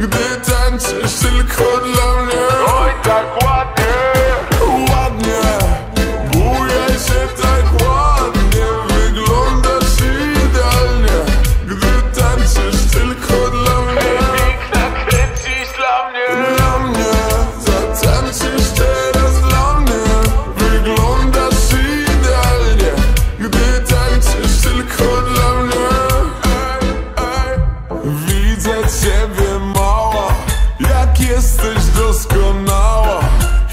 gdy tańczysz tylko dla mnie. Oj, tak ładnie, ładnie, buję się tak ładnie, wyglądasz idealnie, gdy tańczysz tylko dla mnie. Tańczysz dla mnie, dla mnie, zatańczysz teraz dla mnie, wyglądasz idealnie, gdy tańczysz tylko dla mnie. Widzę ciebie, mała, jak jesteś doskonała,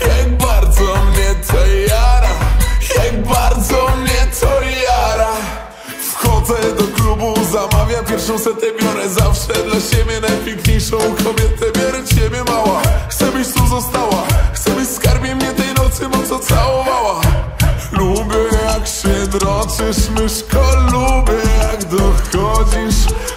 jak bardzo mnie to jara, jak bardzo mnie to jara. Wchodzę do klubu, zamawiam pierwszą setę, biorę zawsze dla siebie najpiękniejszą kobietę, biorę ciebie, mała, chcę, byś tu została, chcę, byś skarbiem mnie tej nocy mocno całowała. Lubię, jak się droczysz, myszko, lubię, jak dochodzisz.